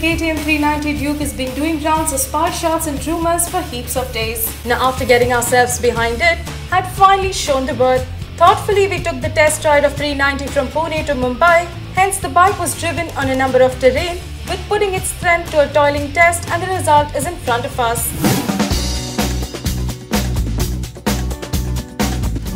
KTM 390 Duke has been doing rounds of spar shots and rumors for heaps of days. Now, after getting ourselves behind it, had finally shown the bird. Thoughtfully, we took the test ride of 390 from Pune to Mumbai. Hence, the bike was driven on a number of terrain, with putting its strength to a toiling test, and the result is in front of us.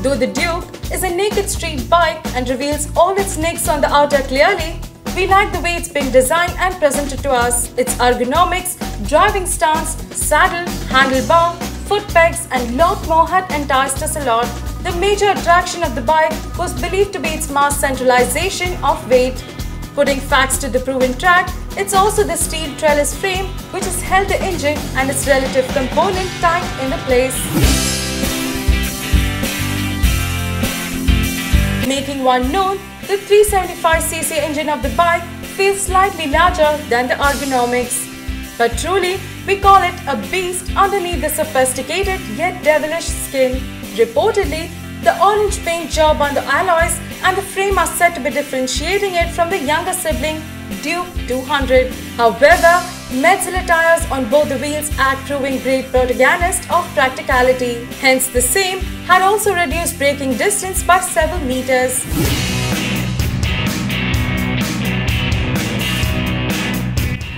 Though the Duke is a naked street bike and reveals all its nicks on the outer clearly, we like the way it's been designed and presented to us. Its ergonomics, driving stance, saddle, handlebar, foot pegs and lot more had enticed us a lot. The major attraction of the bike was believed to be its mass centralization of weight. Putting facts to the proven track, it's also the steel trellis frame which has held the engine and its relative component tight into place, making one known. The 375cc engine of the bike feels slightly larger than the ergonomics. But truly, we call it a beast underneath the sophisticated yet devilish skin. Reportedly, the orange paint job on the alloys and the frame are said to be differentiating it from the younger sibling Duke 200. However, Metzeler tires on both the wheels are proving great protagonists of practicality. Hence, the same had also reduced braking distance by several meters.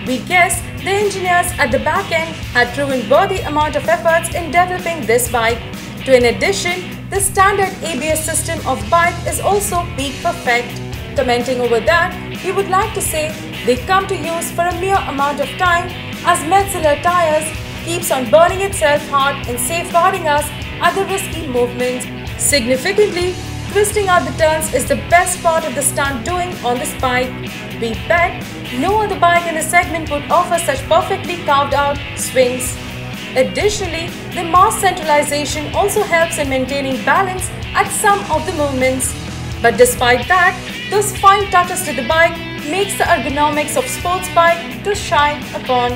We guess the engineers at the back end had proven worthy amount of efforts in developing this bike. To in addition, the standard ABS system of bike is also peak perfect. Commenting over that, we would like to say they come to use for a mere amount of time, as Metzeler tires keeps on burning itself hard and safeguarding us at the risky movements. Significantly, twisting out the turns is the best part of the stunt doing on this bike. We bet no other bike in the segment would offer such perfectly carved out swings. Additionally, the mass centralization also helps in maintaining balance at some of the movements. But despite that, those fine touches to the bike makes the ergonomics of sports bike to shine upon.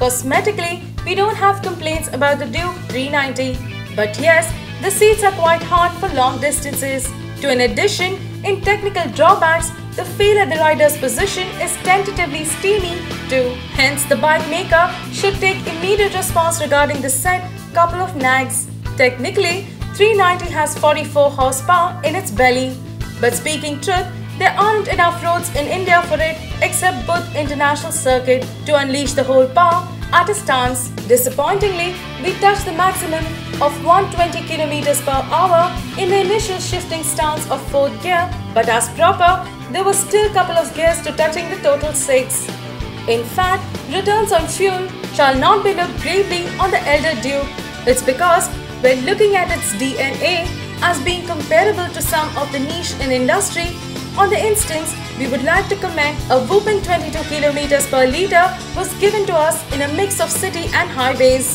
Cosmetically, we don't have complaints about the Duke 390, but yes, the seats are quite hard for long distances. To in addition, in technical drawbacks, the feel at the rider's position is tentatively steamy too. Hence, the bike maker should take immediate response regarding the said couple of nags. Technically, 390 has 44 horsepower in its belly, but speaking truth, there aren't enough roads in India for it except Bhuj International Circuit to unleash the whole power at a stance. Disappointingly, we touched the maximum of 120 km/h in the initial shifting stance of 4th gear, but as proper, there were still a couple of gears to touching the total 6. In fact, returns on fuel shall not be looked gravely on the elder Duke. It's because when looking at its DNA as being comparable to some of the niche in industry, on the instance, we would like to commend a whooping 22 km/L was given to us in a mix of city and highways.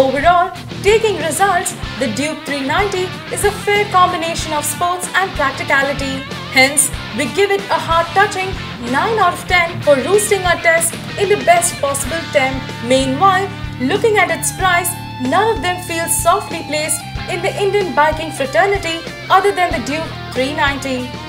Overall, taking results, the Duke 390 is a fair combination of sports and practicality. Hence, we give it a heart-touching 9 out of 10 for roosting our test in the best possible temp. Meanwhile, looking at its price, none of them feels softly placed in the Indian biking fraternity other than the Duke 390.